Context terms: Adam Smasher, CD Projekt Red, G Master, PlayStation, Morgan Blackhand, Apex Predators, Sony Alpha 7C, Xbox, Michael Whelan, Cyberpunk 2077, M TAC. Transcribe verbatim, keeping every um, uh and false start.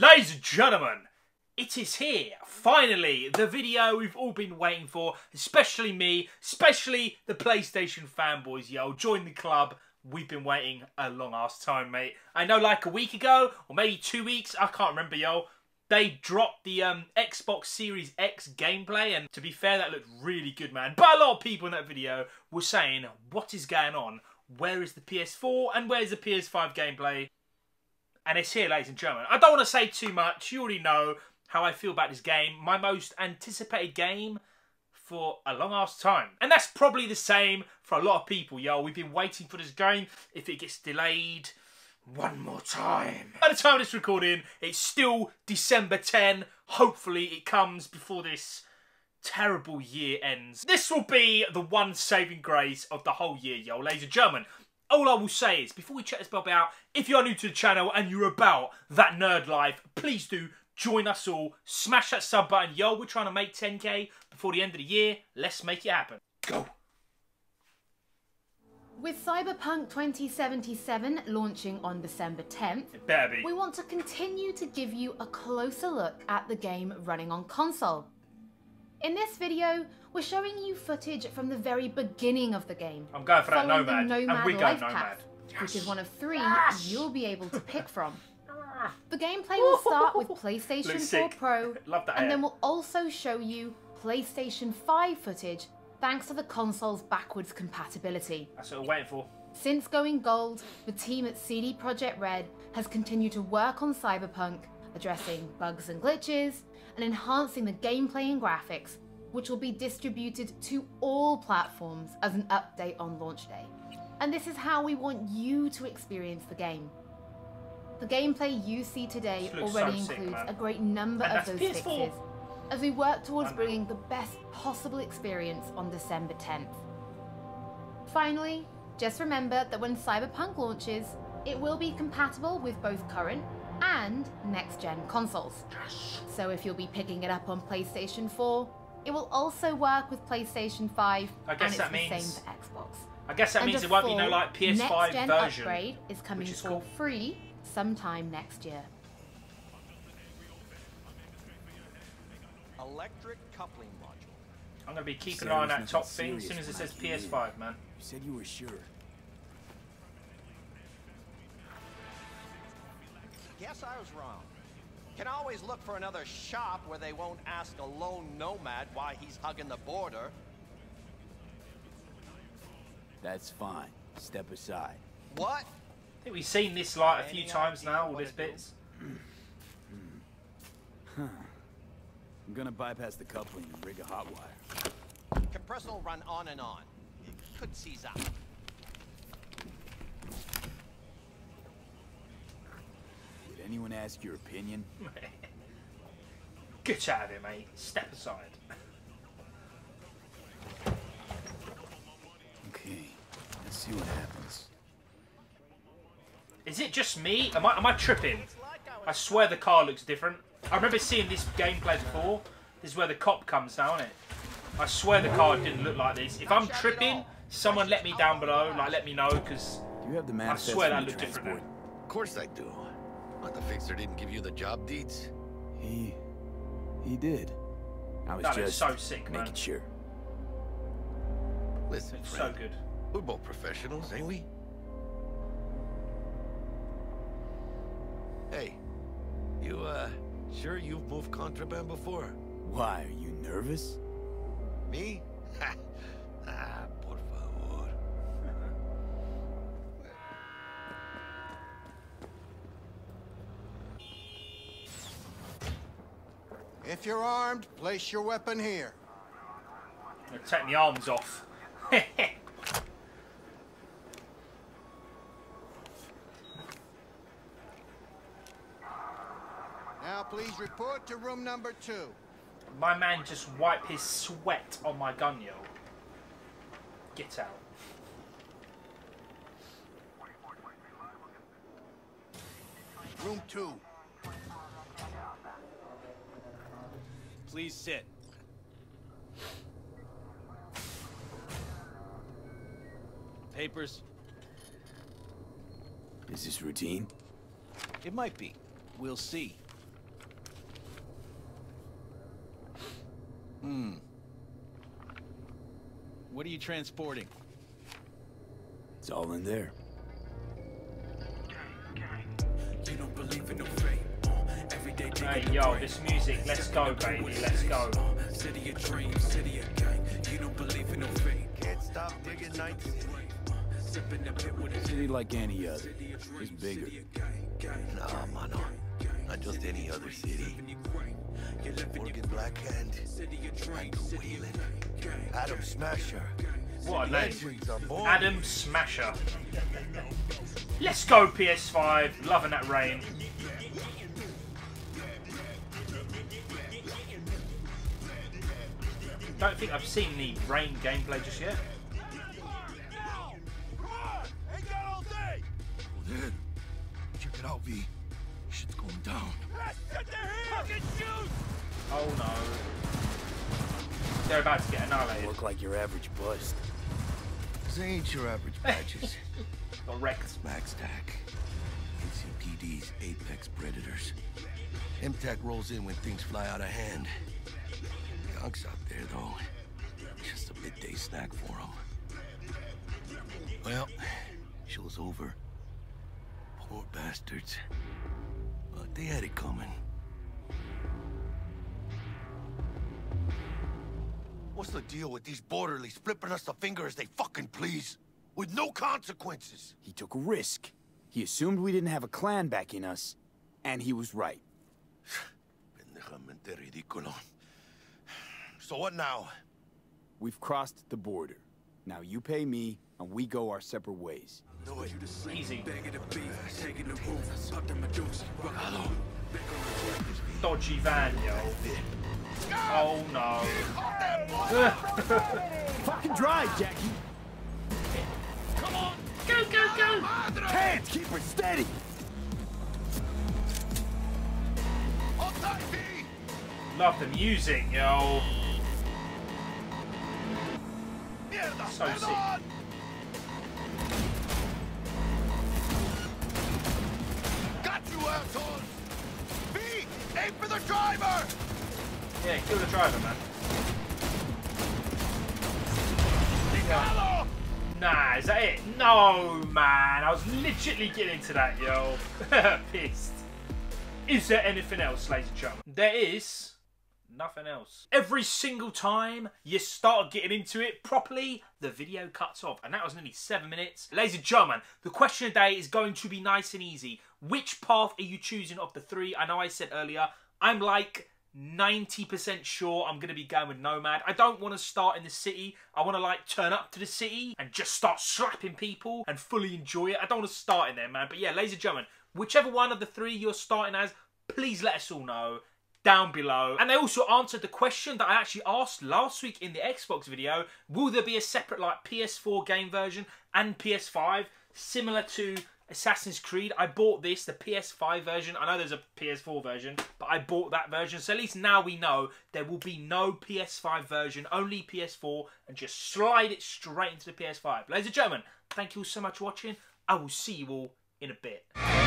Ladies and gentlemen, it is here, finally, the video we've all been waiting for, especially me, especially the PlayStation fanboys, yo, join the club, we've been waiting a long ass time, mate. I know like a week ago, or maybe two weeks, I can't remember, yo, they dropped the um, Xbox Series X gameplay, and to be fair, that looked really good, man, but a lot of people in that video were saying, what is going on, where is the P S four, and where's the P S five gameplay? And it's here, ladies and gentlemen. I don't want to say too much. You already know how I feel about this game. My most anticipated game for a long-ass time. And that's probably the same for a lot of people, yo. We've been waiting for this game. If it gets delayed one more time. By the time of this recording, it's still December tenth. Hopefully it comes before this terrible year ends. This will be the one saving grace of the whole year, yo, ladies and gentlemen. All I will say is, before we check this bob out, if you're new to the channel and you're about that nerd life, please do join us all. Smash that sub button. Yo, we're trying to make ten K before the end of the year. Let's make it happen. Go. With Cyberpunk twenty seventy-seven launching on December tenth, it better be. We want to continue to give you a closer look at the game running on console. In this video, we're showing you footage from the very beginning of the game. I'm going for that Nomad, nomad and we go Nomad. Path, yes. Which is one of three yes. You'll be able to pick from. The gameplay will start with PlayStation four Pro, Love that and hair. Then we'll also show you PlayStation five footage, thanks to the console's backwards compatibility. That's what we're waiting for. Since going gold, the team at C D Projekt Red has continued to work on Cyberpunk, addressing bugs and glitches, and enhancing the gameplay and graphics, which will be distributed to all platforms as an update on launch day. And this is how we want you to experience the game. The gameplay you see today already so includes sick, a great number and of those P S four. Fixes, as we work towards bringing the best possible experience on December tenth. Finally, just remember that when Cyberpunk launches, it will be compatible with both current and next-gen consoles. Gosh. So if you'll be picking it up on PlayStation four, it will also work with PlayStation five, I guess, and it's that the means, same for Xbox. I guess that and means it won't be no like P S five next-gen version. Upgrade is coming is for cool. free sometime next year. Electric coupling module. I'm gonna be keeping so an eye on that top thing as soon as it says P S five, man. You said you were sure. Guess I was wrong. Can always look for another shop where they won't ask a lone nomad why he's hugging the border. That's fine. Step aside. What? I think we've seen this light a few times now, all these bits. Huh. I'm gonna bypass the coupling and rig a hot wire. Compressor will run on and on. It could seize up. Anyone ask your opinion? Get out of here, mate. Step aside. Okay, let's see what happens. Is it just me? Am I am I tripping? I swear the car looks different. I remember seeing this gameplay before. This is where the cop comes down, isn't it? I swear the car didn't look like this. If I'm tripping, someone let me down below. Like let me know, because I swear that looked different. Of course I do. But the fixer didn't give you the job deeds? He... he did. I was that just so sick, making man. sure. Listen, it's friend, so good. We're both professionals, ain't we? Hey, you, uh, sure you've moved contraband before? Why, are you nervous? Me? Ha! Ah, por favor. If you're armed, place your weapon here. I'm gonna take my arms off. Now please report to room number two. My man just wiped his sweat on my gun, yo. Get out. Room two. Please sit. Papers. Is this routine? It might be. We'll see. Hmm. What are you transporting? It's all in there. You don't believe in no fate. Alright, yo, this music, let's go, baby, let's go. City of dreams, city of gang. You don't believe in no fate. Can't stop digging nights. City like any other. It's bigger. Nah, mano. Not just any other city. Morgan Blackhand, Michael Whelan, Adam Smasher. What a name. Adam Smasher. Let's go, P S five. Loving that rain. Don't think I've seen the rain gameplay just yet. Then, check it out, V. Shit's going down. Let's get the fucking shoot! Oh no. They're about to get annihilated. You look like your average bust. They ain't your average badges. Got wrecked. Smack Stack. N C P D's Apex Predators. M TAC rolls in when things fly out of hand. Gunk's out there, though. Just a midday snack for them. Well, show's over. Poor bastards. But they had it coming. What's the deal with these borderlies flipping us the finger as they fucking please? With no consequences! He took a risk. He assumed we didn't have a clan back in us. And he was right. Pendejamente ridículo. So what now? We've crossed the border. Now you pay me, and we go our separate ways. Easy. Dodgy van, yo. Oh no. Fucking drive, Jackie. Come on. Go, go, go. Hands, keep it steady. Love the music, yo. So sick. Aim for the driver! Yeah, kill the driver, man. Yeah. Nah, is that it? No, man. I was literally getting to that, yo. Pissed. Is there anything else, ladies and gentlemen? There is nothing else. Every single time you start getting into it properly, the video cuts off. And that was nearly seven minutes. Ladies and gentlemen, the question today is going to be nice and easy. Which path are you choosing of the three? I know I said earlier, I'm like ninety percent sure I'm going to be going with Nomad. I don't want to start in the city. I want to like turn up to the city and just start slapping people and fully enjoy it. I don't want to start in there, man. But yeah, ladies and gentlemen, whichever one of the three you're starting as, please let us all know down below. And they also answered the question that I actually asked last week in the Xbox video. Will there be a separate like P S four game version and P S five similar to Assassin's Creed? I bought this, the P S five version. I know there's a P S four version, but I bought that version. So at least now we know there will be no P S five version, only P S four, and just slide it straight into the P S five. Ladies and gentlemen, thank you all so much for watching. I will see you all in a bit.